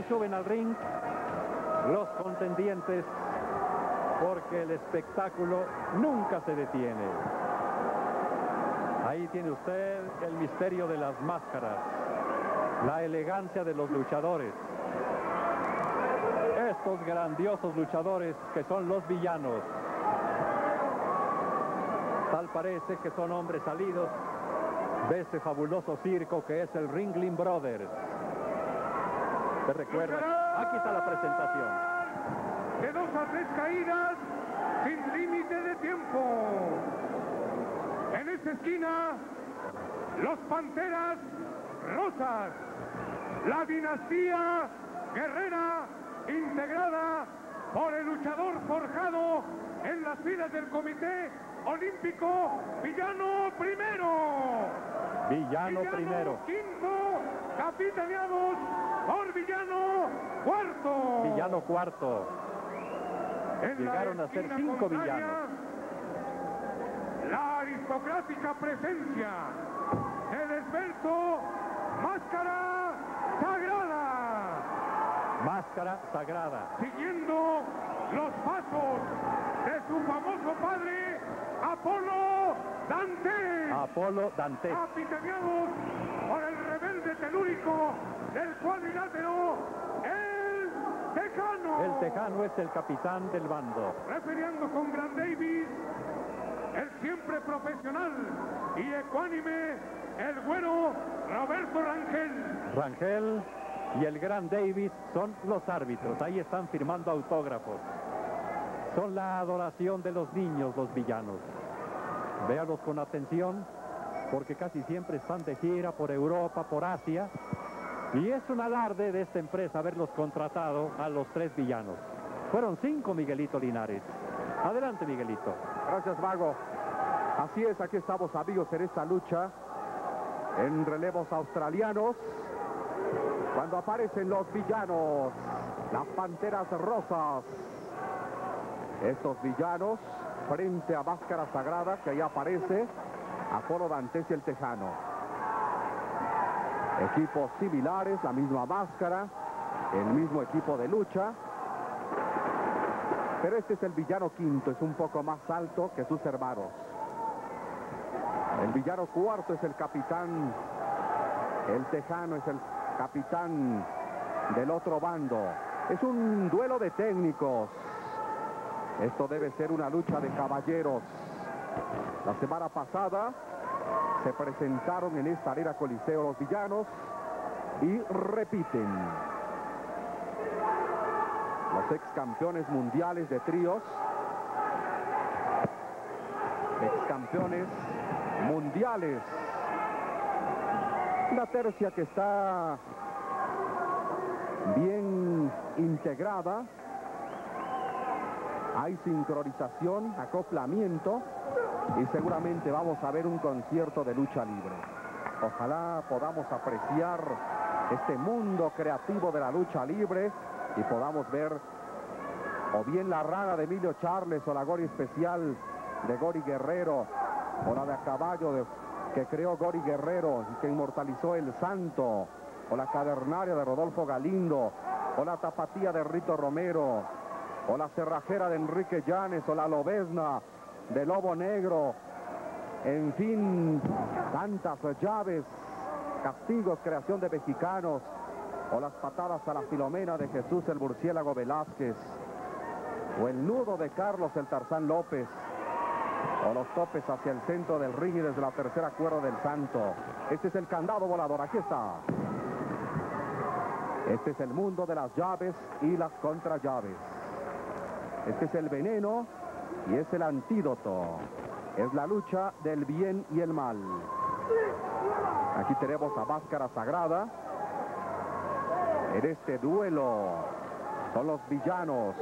Así suben al ring los contendientes, porque el espectáculo nunca se detiene. Ahí tiene usted el misterio de las máscaras, la elegancia de los luchadores. Estos grandiosos luchadores que son los villanos. Tal parece que son hombres salidos de ese fabuloso circo que es el Ringling Brothers. ¿Te recuerdas? Aquí está la presentación. De 2 a 3 caídas, sin límite de tiempo. En esta esquina, los Panteras Rosas. La dinastía guerrera, integrada por el luchador forjado en las filas del Comité Olímpico, Villano Primero. Villano Primero. Quinto, capitaneados por Villano Cuarto. Llegaron a ser 5 villanos. La aristocrática presencia del esbelto Máscara Sagrada. Siguiendo los pasos de su famoso padre, Apolo Dantes. Capitaneados por el rebelde telúrico del cuadrilátero, el Tejano. El Tejano es el capitán del bando. Refiriendo con Grant Davis, el siempre profesional y ecuánime, el güero Roberto Rangel. Rangel y el Grant Davis son los árbitros. Ahí están firmando autógrafos. Son la adoración de los niños, los villanos. Véalos con atención, porque casi siempre están de gira por Europa, por Asia. Y es un alarde de esta empresa haberlos contratado a los 3 villanos. Fueron 5, Miguelito Linares. Adelante, Miguelito. Gracias, Mago. Así es, aquí estamos, amigos, en esta lucha en relevos australianos. Cuando aparecen los villanos, las Panteras Rosas. Estos villanos frente a Máscara Sagrada, que ahí aparece Apolo Dantes y el Tejano. Equipos similares, la misma máscara, el mismo equipo de lucha. Pero este es el villano quinto, es un poco más alto que sus hermanos. El villano cuarto es el capitán, el Tejano es el capitán del otro bando. Es un duelo de técnicos. Esto debe ser una lucha de caballeros. La semana pasada se presentaron en esta arena Coliseo los villanos y repiten. Los ex campeones mundiales de tríos, ex campeones mundiales. Una tercia que está bien integrada. Hay sincronización, acoplamiento y seguramente vamos a ver un concierto de lucha libre. Ojalá podamos apreciar este mundo creativo de la lucha libre y podamos ver o bien la rana de Emilio Charles o la Gori especial de Gori Guerrero o la de a caballo que creó Gori Guerrero y que inmortalizó el Santo, o la cavernaria de Rodolfo Galindo, o la tapatía de Rito Romero, o la cerrajera de Enrique Llanes, o la lobesna de Lobo Negro. En fin, tantas llaves, castigos, creación de mexicanos, o las patadas a la Filomena de Jesús el Murciélago Velázquez, o el nudo de Carlos el Tarzán López, o los topes hacia el centro del ring y desde la tercera cuerda del Santo. Este es el candado volador, aquí está. Este es el mundo de las llaves y las contrallaves. Este es el veneno y es el antídoto. Es la lucha del bien y el mal. Aquí tenemos a Máscara Sagrada. En este duelo son los villanos.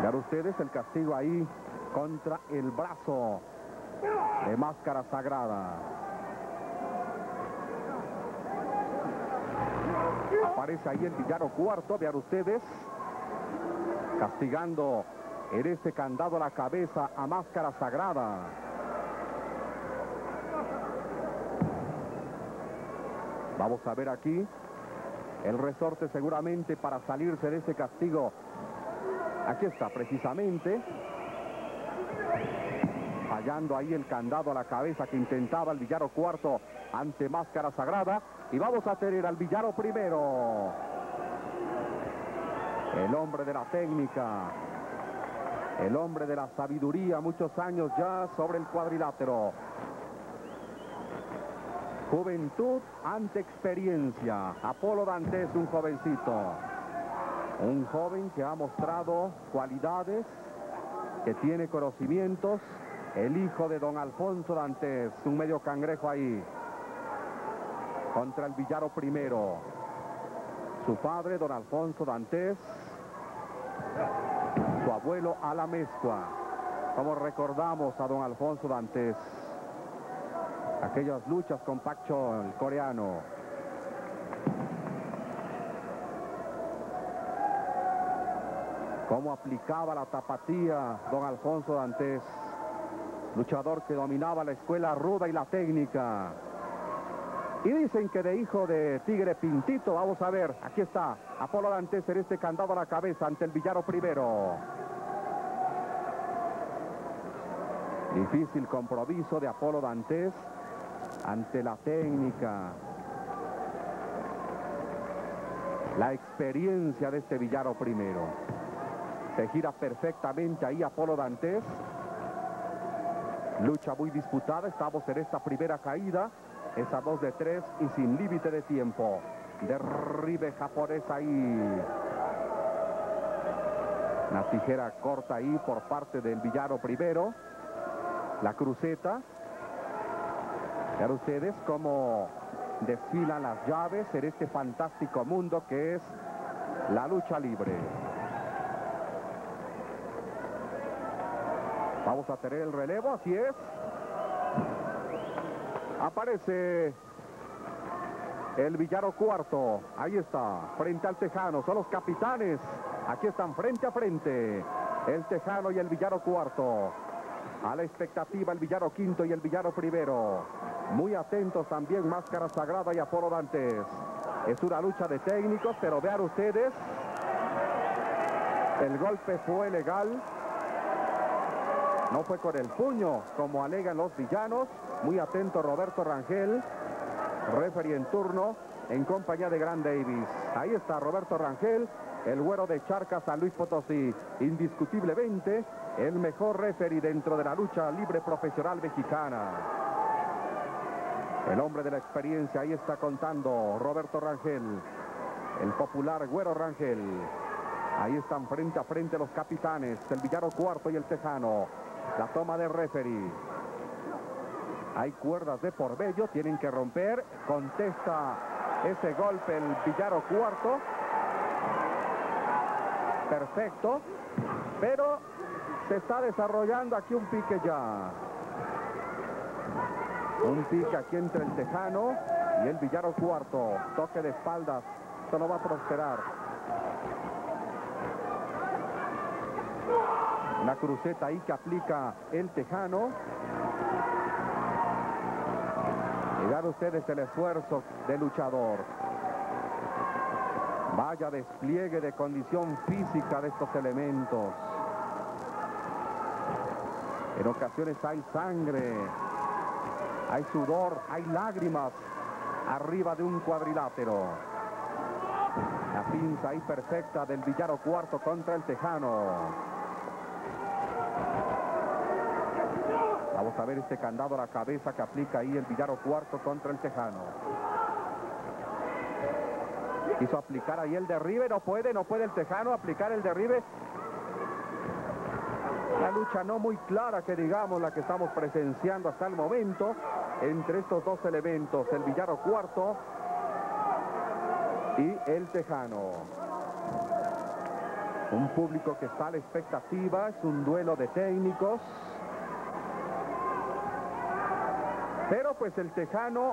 Vean ustedes el castigo ahí contra el brazo de Máscara Sagrada. Aparece ahí el villano cuarto, vean ustedes, castigando en este candado la cabeza a Máscara Sagrada. Vamos a ver aquí el resorte seguramente para salirse de ese castigo. Aquí está precisamente. Fallando ahí el candado a la cabeza que intentaba el Villaro cuarto ante Máscara Sagrada. Y vamos a tener al Villaro primero. El hombre de la técnica. El hombre de la sabiduría, muchos años ya sobre el cuadrilátero. Juventud ante experiencia. Apolo Dantes, un jovencito. Un joven que ha mostrado cualidades, que tiene conocimientos. El hijo de don Alfonso Dantes, un medio cangrejo ahí. Contra el Villaro primero. Su padre, don Alfonso Dantes. Su abuelo, Alamezcua. Como recordamos a don Alfonso Dantes. Aquellas luchas con Pak Chol, el coreano. Cómo aplicaba la tapatía don Alfonso Dantes. Luchador que dominaba la escuela ruda y la técnica. Y dicen que de hijo de Tigre Pintito, vamos a ver, aquí está Apolo Dantes en este candado a la cabeza ante el Villaro primero. Difícil compromiso de Apolo Dantes ante la técnica, la experiencia de este Villaro primero. Se gira perfectamente ahí Apolo Dantes. Lucha muy disputada, estamos en esta primera caída. Es a 2 de 3 y sin límite de tiempo. Derribe japonés ahí. Una tijera corta ahí por parte del Villaro primero. La cruceta. Vean ustedes cómo desfilan las llaves en este fantástico mundo que es la lucha libre. Vamos a tener el relevo, así es. Aparece el Villaro cuarto. Ahí está, frente al Tejano. Son los capitanes. Aquí están frente a frente. El Tejano y el Villaro cuarto. A la expectativa el Villaro quinto y el Villaro primero. Muy atentos también Máscara Sagrada y Apolo Dantes. Es una lucha de técnicos, pero vean ustedes. El golpe fue legal. No fue con el puño, como alegan los villanos. Muy atento Roberto Rangel, referee en turno, en compañía de Gran Davis. Ahí está Roberto Rangel, el güero de Charcas, San Luis Potosí. Indiscutiblemente, el mejor referee dentro de la lucha libre profesional mexicana. El hombre de la experiencia, ahí está contando Roberto Rangel, el popular güero Rangel. Ahí están frente a frente los capitanes, el Villaro cuarto y el Tejano. La toma de referee. Hay cuerdas de por medio, tienen que romper. Contesta ese golpe el Villaro cuarto. Perfecto. Pero se está desarrollando aquí un pique ya. Un pique aquí entre el Tejano y el Villaro cuarto. Toque de espaldas. Esto no va a prosperar. Una cruceta ahí que aplica el Tejano. Y vean ustedes el esfuerzo del luchador. Vaya despliegue de condición física de estos elementos. En ocasiones hay sangre, hay sudor, hay lágrimas arriba de un cuadrilátero. La pinza ahí perfecta del Villaro cuarto contra el Tejano. Vamos a ver este candado a la cabeza que aplica ahí el Villaro cuarto contra el Tejano. Quiso aplicar ahí el derribe, no puede el Tejano aplicar el derribe. Una lucha no muy clara que digamos la que estamos presenciando hasta el momento entre estos dos elementos, el Villaro cuarto y el Tejano. Un público que está a la expectativa, es un duelo de técnicos. Pero pues el Tejano,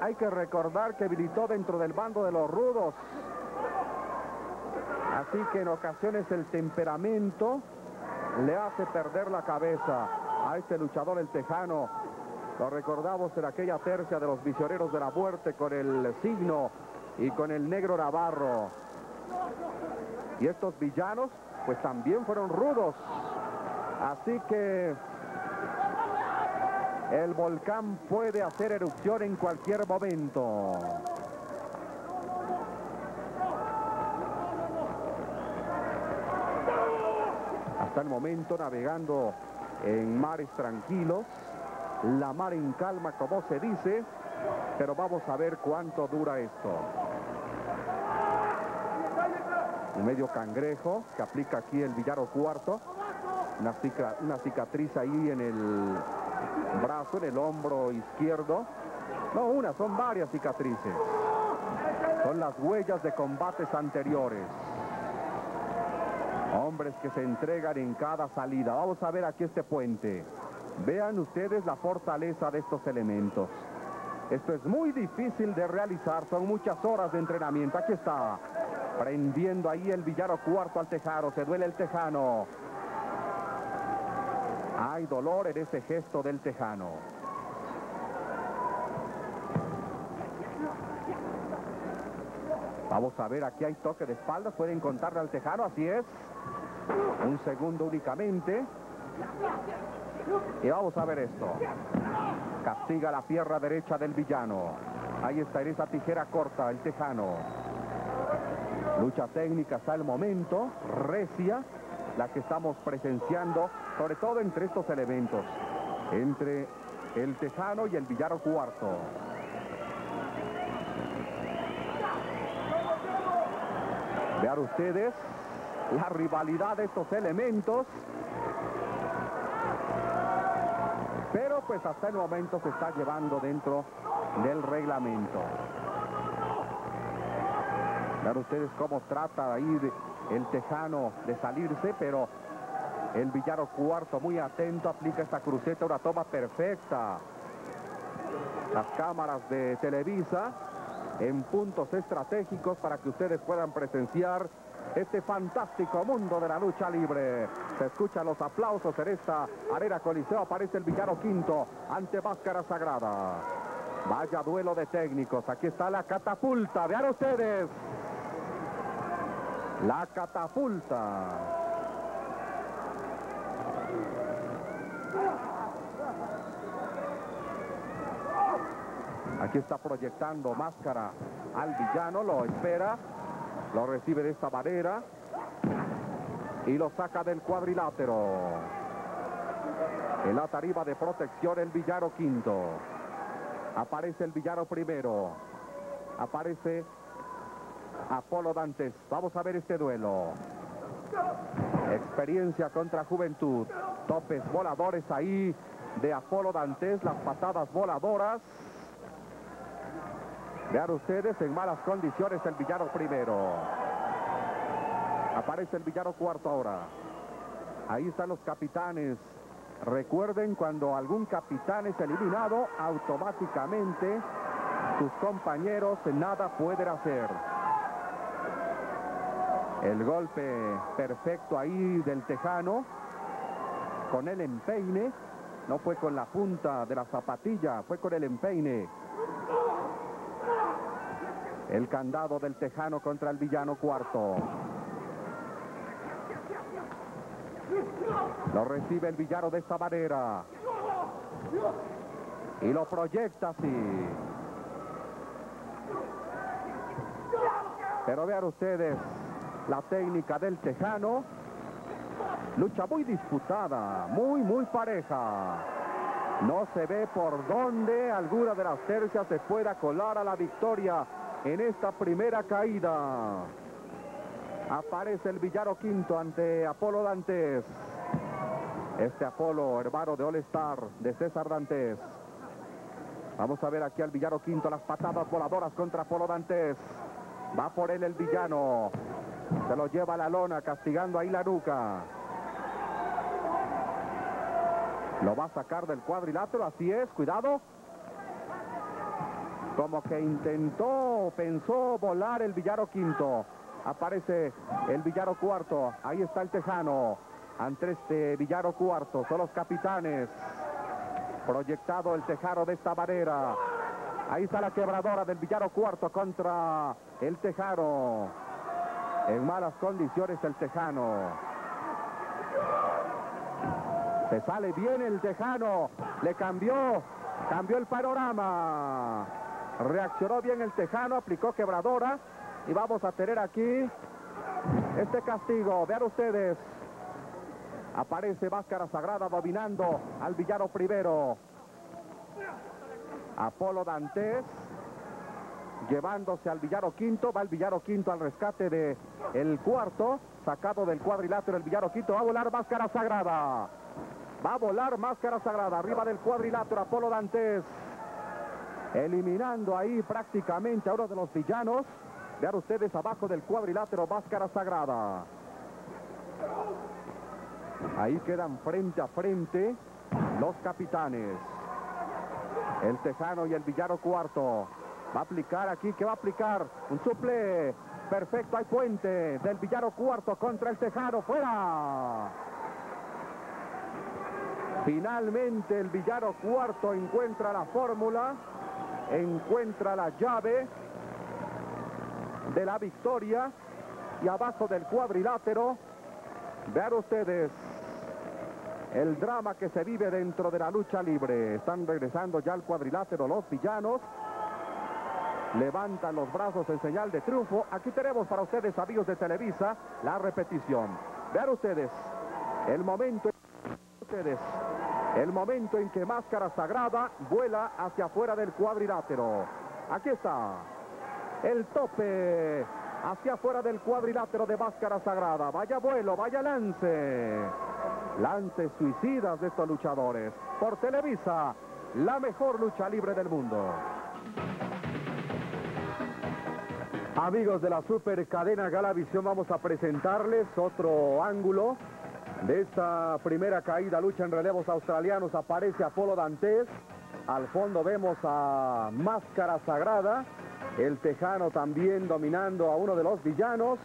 hay que recordar que militó dentro del bando de los rudos. Así que en ocasiones el temperamento le hace perder la cabeza a este luchador, el Tejano. Lo recordamos en aquella tercia de los misioneros de la muerte con el signo y con el negro Navarro. Y estos villanos, pues también fueron rudos. Así que el volcán puede hacer erupción en cualquier momento. Hasta el momento navegando en mares tranquilos, la mar en calma, como se dice, pero vamos a ver cuánto dura esto. Un medio cangrejo que aplica aquí el villano cuarto, una cicatriz ahí en el brazo, en el hombro izquierdo. No una, son varias cicatrices. Son las huellas de combates anteriores. Hombres que se entregan en cada salida. Vamos a ver aquí este puente. Vean ustedes la fortaleza de estos elementos. Esto es muy difícil de realizar, son muchas horas de entrenamiento. Aquí está, prendiendo ahí el villano cuarto al tejano, se duele el tejano. Hay dolor en ese gesto del tejano. Vamos a ver, aquí hay toque de espaldas, pueden contarle al tejano, así es. Un segundo únicamente. Y vamos a ver esto. Castiga la pierna derecha del villano. Ahí está, en esa tijera corta, el tejano. Lucha técnica hasta el momento, recia, la que estamos presenciando, sobre todo entre estos elementos, entre el tejano y el villano cuarto. Vean ustedes la rivalidad de estos elementos. Pero pues hasta el momento se está llevando dentro del reglamento. Vean ustedes cómo trata de ir el tejano de salirse, pero el villano cuarto muy atento, aplica esta cruceta, una toma perfecta. Las cámaras de Televisa en puntos estratégicos para que ustedes puedan presenciar este fantástico mundo de la lucha libre. Se escuchan los aplausos en esta arena Coliseo. Aparece el villano quinto ante Máscara Sagrada. Vaya duelo de técnicos. Aquí está la catapulta. Vean ustedes. La catapulta. Aquí está proyectando Máscara al villano. Lo espera. Lo recibe de esta manera y lo saca del cuadrilátero. En la tarifa de protección el villano quinto. Aparece el villano primero. Aparece Apolo Dantes. Vamos a ver este duelo. Experiencia contra juventud. Topes voladores ahí de Apolo Dantes. Las patadas voladoras. Vean ustedes, en malas condiciones el villano primero. Aparece el villano cuarto ahora. Ahí están los capitanes. Recuerden, cuando algún capitán es eliminado, automáticamente sus compañeros nada pueden hacer. El golpe perfecto ahí del tejano. Con el empeine. No fue con la punta de la zapatilla, fue con el empeine. El candado del tejano contra el villano cuarto. Lo recibe el villano de esta manera. Y lo proyecta así. Pero vean ustedes la técnica del tejano. Lucha muy disputada, muy pareja. No se ve por dónde alguna de las tercias se pueda colar a la victoria. En esta primera caída aparece el villano quinto ante Apolo Dantes. Este Apolo, hermano de All Star, de César Dantes. Vamos a ver aquí al villano quinto, las patadas voladoras contra Apolo Dantes. Va por él el villano. Se lo lleva a la lona, castigando ahí la nuca. Lo va a sacar del cuadrilátero, así es, cuidado. Como que intentó, pensó volar el villano quinto. Aparece el villano cuarto. Ahí está el tejano. Ante este villano cuarto son los capitanes. Proyectado el tejaro de esta manera. Ahí está la quebradora del Villaro Cuarto contra el tejaro. En malas condiciones el tejano. Se sale bien el tejano. Le cambió el panorama. Reaccionó bien el tejano, aplicó quebradora. Y vamos a tener aquí este castigo. Vean ustedes. Aparece Máscara Sagrada dominando al Villaro Primero. Apolo Dantes llevándose al Villaro Quinto. Va el Villaro Quinto al rescate del cuarto. Sacado del cuadrilátero el Villaro Quinto. Va a volar Máscara Sagrada. Va a volar Máscara Sagrada. Arriba del cuadrilátero Apolo Dantes. Eliminando ahí prácticamente a uno de los villanos. Vean ustedes abajo del cuadrilátero Máscara Sagrada. Ahí quedan frente a frente los capitanes. El tejano y el Villaro Cuarto. Va a aplicar aquí, que va a aplicar un suple. Perfecto, hay puente del Villaro Cuarto contra el tejano. ¡Fuera! Finalmente el Villaro Cuarto encuentra la fórmula. Encuentra la llave de la victoria. Y abajo del cuadrilátero, vean ustedes el drama que se vive dentro de la lucha libre. Están regresando ya al cuadrilátero los villanos. Levantan los brazos en señal de triunfo. Aquí tenemos para ustedes, amigos de Televisa, la repetición. Vean ustedes el momento en que Máscara Sagrada vuela hacia afuera del cuadrilátero. Aquí está el tope. Hacia afuera del cuadrilátero de Máscara Sagrada. Vaya vuelo, vaya lance. Lances suicidas de estos luchadores. Por Televisa, la mejor lucha libre del mundo. Amigos de la supercadena Galavisión, vamos a presentarles otro ángulo de esta primera caída. Lucha en relevos australianos. Aparece Apolo Dantes. Al fondo vemos a Máscara Sagrada. El tejano también dominando a uno de los villanos.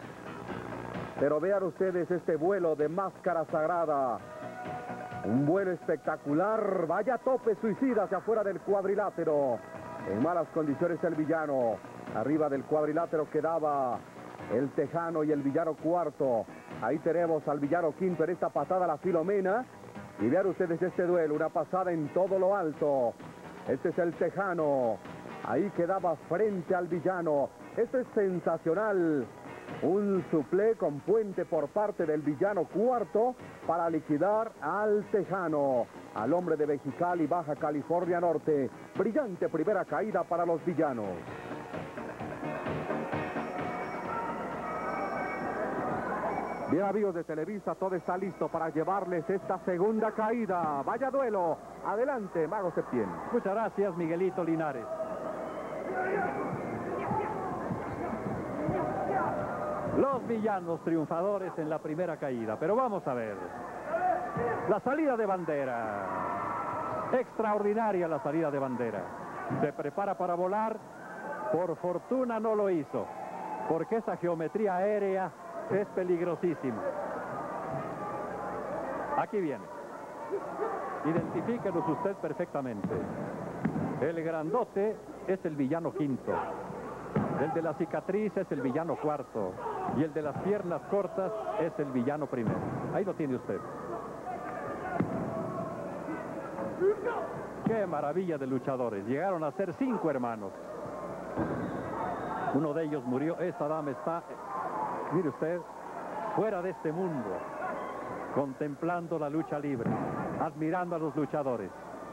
Pero vean ustedes este vuelo de Máscara Sagrada. Un vuelo espectacular. Vaya tope suicida hacia afuera del cuadrilátero. En malas condiciones el villano. Arriba del cuadrilátero quedaba el tejano y el Villaro Cuarto. Ahí tenemos al Villaro Quinto en esta patada a la Filomena. Y vean ustedes este duelo. Una pasada en todo lo alto. Este es el tejano. Ahí quedaba frente al villano. Esto es sensacional. Un suplé con puente por parte del Villaro Cuarto para liquidar al tejano. Al hombre de Mexicali, Baja California Norte. Brillante primera caída para los villanos. Bien, amigos de Televisa, todo está listo para llevarles esta segunda caída. Vaya duelo. Adelante, Mago Septién. Muchas gracias, Miguelito Linares. Los villanos triunfadores en la primera caída. Pero vamos a ver. La salida de bandera. Extraordinaria la salida de bandera. Se prepara para volar. Por fortuna no lo hizo. Porque esa geometría aérea es peligrosísima. Aquí viene. Identifíquenos usted perfectamente. El grandote es el Villaro Quinto. El de la cicatriz es el Villaro Cuarto. Y el de las piernas cortas es el Villaro Primero. Ahí lo tiene usted. ¡Qué maravilla de luchadores! Llegaron a ser 5 hermanos. Uno de ellos murió. Esta dama está, mire usted, fuera de este mundo. Contemplando la lucha libre. Admirando a los luchadores.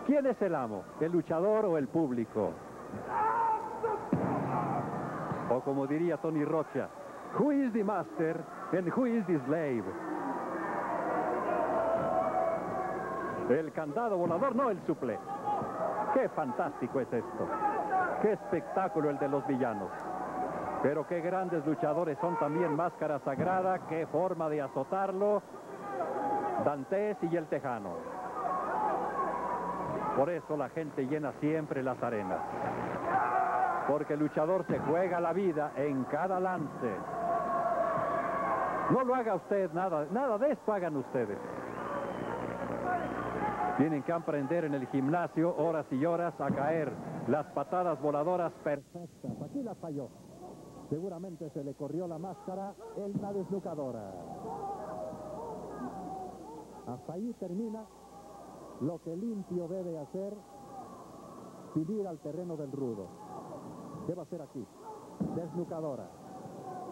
¿Quién es el amo? ¿El luchador o el público? O como diría Tony Rocha, who is the master and who is the slave? El candado volador, no el suple. Qué fantástico es esto. Qué espectáculo el de los villanos. Pero qué grandes luchadores son también Máscara Sagrada. Qué forma de azotarlo. Dantes y el tejano. Por eso la gente llena siempre las arenas. Porque el luchador se juega la vida en cada lance. No lo haga usted, nada de esto hagan ustedes. Tienen que aprender en el gimnasio horas y horas a caer. Las patadas voladoras perfectas. Aquí la falló. Seguramente se le corrió la máscara en la desnucadora. Hasta ahí termina lo que Limpio debe hacer sin ir al terreno del rudo. ¿Qué va a hacer aquí? Desnucadora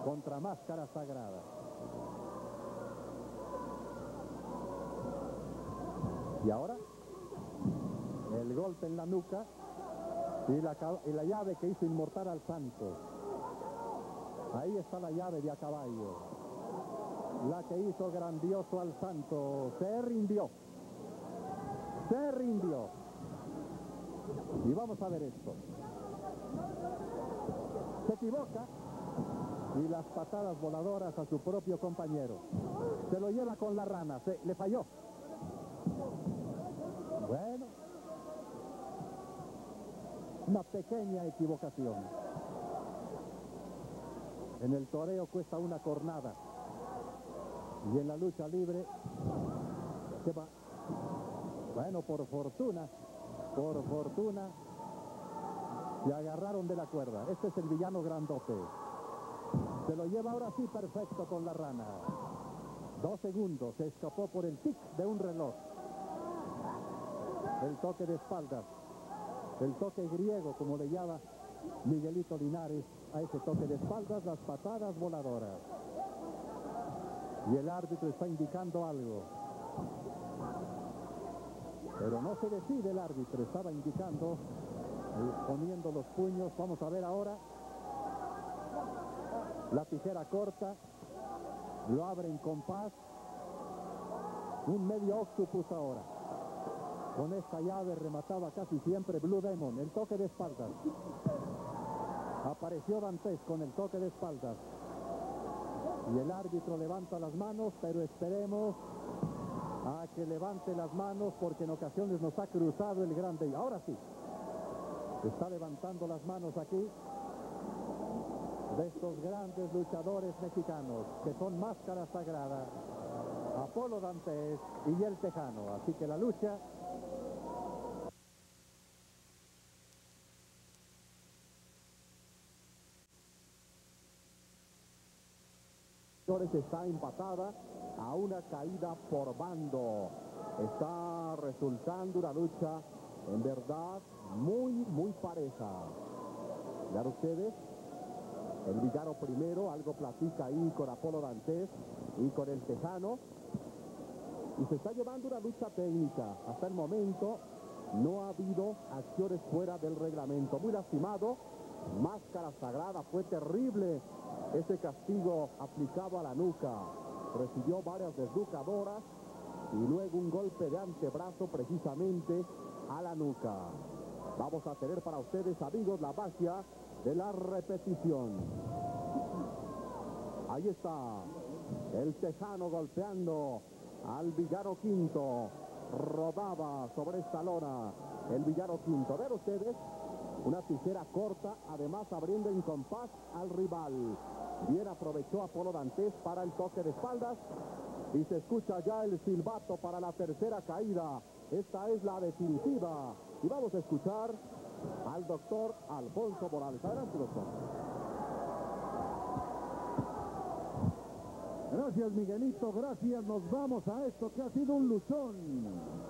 contra máscara sagrada. Y ahora, el golpe en la nuca y la llave que hizo inmortal al santo. Ahí está la llave de a caballo, la que hizo grandioso al santo. Se rindió. Se rindió. Y vamos a ver esto. Se equivoca y las patadas voladoras a su propio compañero. Se lo lleva con la rana. Le falló. Bueno, una pequeña equivocación. En el toreo cuesta una cornada y en la lucha libre se va. Bueno, por fortuna se agarraron de la cuerda. Este es el villano grandote. Se lo lleva ahora sí perfecto con la rana. 2 segundos, se escapó por el tic de un reloj. El toque de espaldas, el toque griego, como le llama Miguelito Linares, a ese toque de espaldas, las patadas voladoras. Y el árbitro está indicando algo. Pero no se decide el árbitro, estaba indicando, poniendo los puños. Vamos a ver ahora. La tijera corta, lo abren con paz. Un medio octopus ahora. Con esta llave remataba casi siempre Blue Demon, el toque de espaldas. Apareció Dantes con el toque de espaldas. Y el árbitro levanta las manos, pero esperemos a que levante las manos, porque en ocasiones nos ha cruzado el grande. Y ahora sí, está levantando las manos aquí de estos grandes luchadores mexicanos, que son máscara sagrada, Apolo Dantes y el Tejano. Así que la lucha... está empatada a una caída por bando. Está resultando una lucha en verdad muy pareja. Vean ustedes, el villano primero algo platica ahí con Apolo Dantes y con el Tejano, y se está llevando una lucha técnica. Hasta el momento no ha habido acciones fuera del reglamento. Muy lastimado máscara sagrada, fue terrible ese castigo aplicado a la nuca. Recibió varias desnucadoras y luego un golpe de antebrazo precisamente a la nuca. Vamos a tener para ustedes, amigos, la magia de la repetición. Ahí está el Tejano golpeando al Villano Quinto. Rodaba sobre esta lona el Villano Quinto. Ver ustedes, una tijera corta, además abriendo en compás al rival. Bien aprovechó Apolo Dantes para el toque de espaldas. Y se escucha ya el silbato para la tercera caída. Esta es la definitiva. Y vamos a escuchar al doctor Alfonso Morales. Adelante, doctor. Gracias, Miguelito. Gracias. Nos vamos a esto que ha sido un luchón.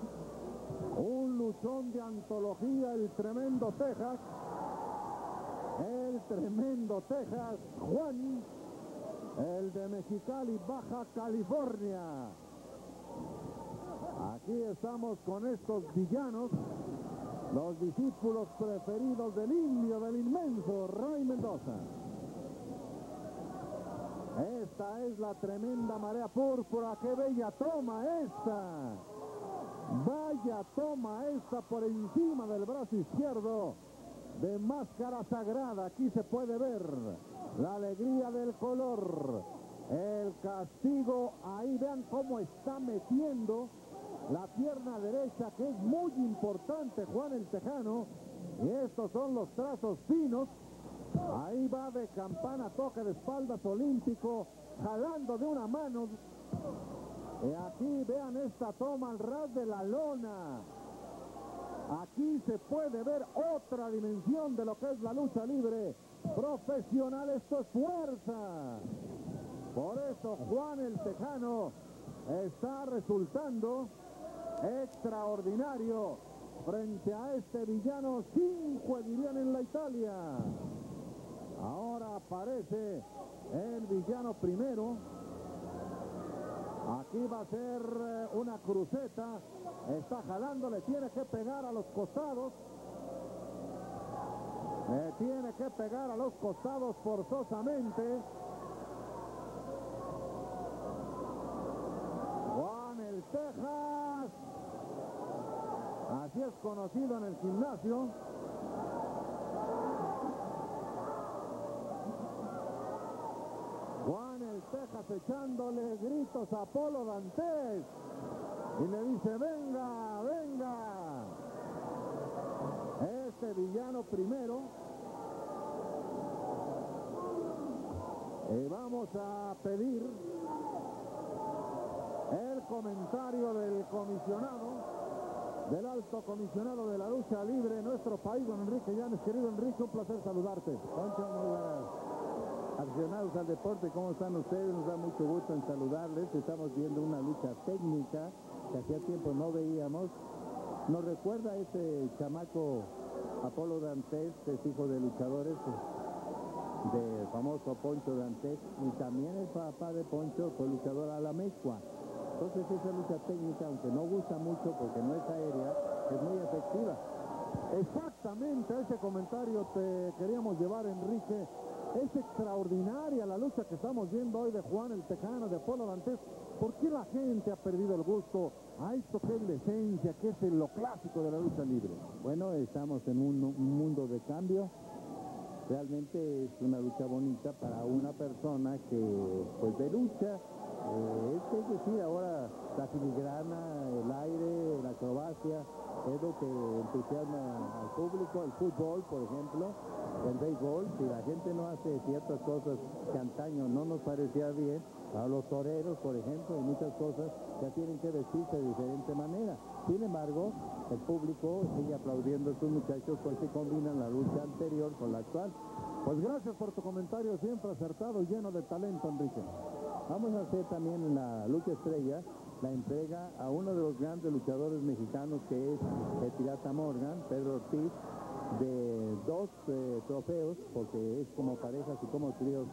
Un luchón de antología, el tremendo Texas. El tremendo Texas, Juan, el de Mexicali, Baja California. Aquí estamos con estos villanos, los discípulos preferidos del indio, del inmenso Ray Mendoza. Esta es la tremenda marea púrpura. ¡Qué bella toma esta! Vaya toma esta por encima del brazo izquierdo de máscara sagrada. Aquí se puede ver la alegría del color. El castigo, ahí vean cómo está metiendo la pierna derecha, que es muy importante, Juan el Tejano. Y estos son los trazos finos. Ahí va de campana, toque de espaldas olímpico, jalando de una mano. Y aquí vean esta toma al ras de la lona. Aquí se puede ver otra dimensión de lo que es la lucha libre profesional. Esto es fuerza. Por eso Juan el Tejano está resultando extraordinario frente a este villano. 5 dirían en la Italia. Ahora aparece el villano primero. Aquí va a ser una cruceta. Está jalando, le tiene que pegar a los costados. Le tiene que pegar a los costados forzosamente. Juan el Tejas. Así es conocido en el gimnasio. Juan el Tejas echándole gritos a Apolo Dantes y le dice: venga, venga. Este villano primero. Y vamos a pedir el comentario del comisionado, del alto comisionado de la lucha libre en nuestro país, don Enrique Llanes. Querido Enrique, un placer saludarte. Concha, muy buenas. Aficionados al deporte, ¿cómo están ustedes? Nos da mucho gusto en saludarles. Estamos viendo una lucha técnica que hacía tiempo no veíamos. Nos recuerda a ese chamaco Apolo Dantes, que es hijo de luchadores del famoso Poncho Dantes, y también el papá de Poncho fue luchador a la mezcua. Entonces esa lucha técnica, aunque no gusta mucho porque no es aérea, es muy efectiva. Exactamente, a ese comentario te queríamos llevar, Enrique. Es extraordinaria la lucha que estamos viendo hoy de Juan el Tejano, de Apolo Dantes. ¿Por qué la gente ha perdido el gusto a esto que es la esencia, que es lo clásico de la lucha libre? Bueno, estamos en un mundo de cambio. Realmente es una lucha bonita para una persona que, pues, de lucha. Es decir, ahora la filigrana, el aire, la acrobacia, es lo que entusiasma al público. El fútbol, por ejemplo, el béisbol, si la gente no hace ciertas cosas que antaño no nos parecía bien, a los toreros, por ejemplo, y muchas cosas, ya tienen que vestirse de diferente manera. Sin embargo, el público sigue aplaudiendo a estos muchachos porque combinan la lucha anterior con la actual. Pues gracias por tu comentario, siempre acertado y lleno de talento, Enrique. Vamos a hacer también en la lucha estrella la entrega a uno de los grandes luchadores mexicanos, que es el Pirata Morgan, Pedro Ortiz, de 2 trofeos, porque es como parejas y como tríos,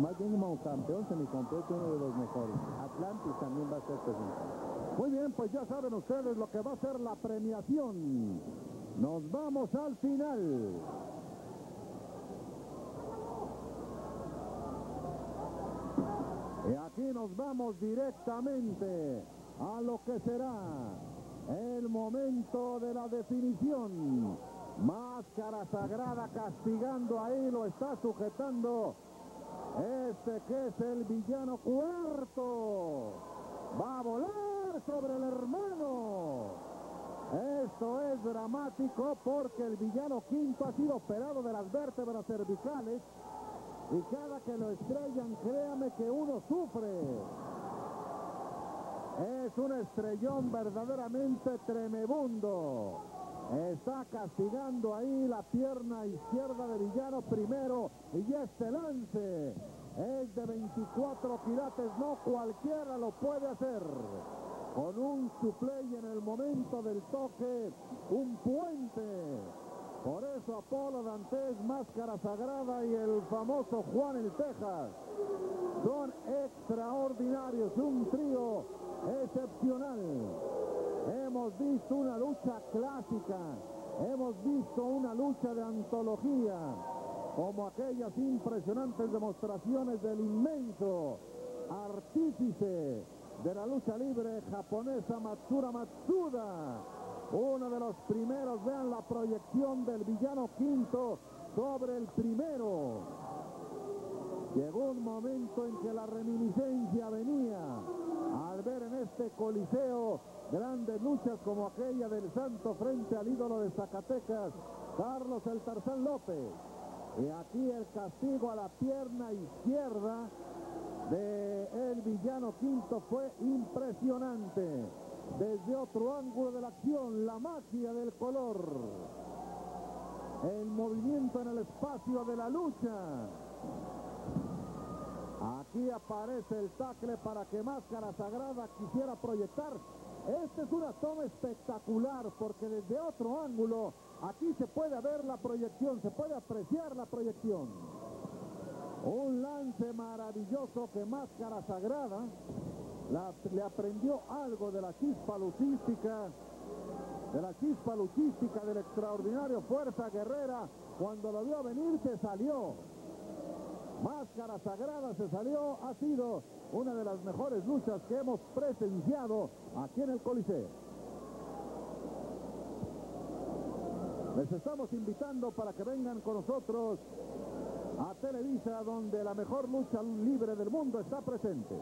más bien como campeón semicompleto, uno de los mejores. Atlantis también va a ser presente. Muy bien, pues ya saben ustedes lo que va a ser la premiación. Nos vamos al final. Y aquí nos vamos directamente a lo que será el momento de la definición. Máscara sagrada castigando ahí, lo está sujetando. Este que es el villano cuarto. Va a volar sobre el hermano. Esto es dramático porque el villano quinto ha sido operado de las vértebras cervicales. Y cada que lo estrellan, créame que uno sufre. Es un estrellón verdaderamente tremebundo. Está castigando ahí la pierna izquierda de villano primero. Y este lance es de 24 quilates. No cualquiera lo puede hacer. Con un suplex en el momento del toque, un puente. Por eso Apolo Dantes, Máscara Sagrada, y el famoso Juan el Tejas son extraordinarios, un trío excepcional. Hemos visto una lucha clásica, hemos visto una lucha de antología, como aquellas impresionantes demostraciones del inmenso artífice de la lucha libre japonesa Matsura Matsuda. Uno de los primeros, vean la proyección del villano quinto sobre el primero. Llegó un momento en que la reminiscencia venía al ver en este coliseo grandes luchas como aquella del Santo frente al ídolo de Zacatecas, Carlos el Tarzán López. Y aquí el castigo a la pierna izquierda del villano Quinto fue impresionante. Desde otro ángulo de la acción, la magia del color. El movimiento en el espacio de la lucha. Aquí aparece el tackle para que Máscara Sagrada quisiera proyectar. Esta es una toma espectacular porque desde otro ángulo aquí se puede ver la proyección, se puede apreciar la proyección. Un lance maravilloso que Máscara Sagrada le aprendió algo de la chispa luchística, del extraordinario Fuerza Guerrera. Cuando lo vio venir se salió. Máscara Sagrada se salió, ha sido una de las mejores luchas que hemos presenciado aquí en el Coliseo. Les estamos invitando para que vengan con nosotros a Televisa, donde la mejor lucha libre del mundo está presente.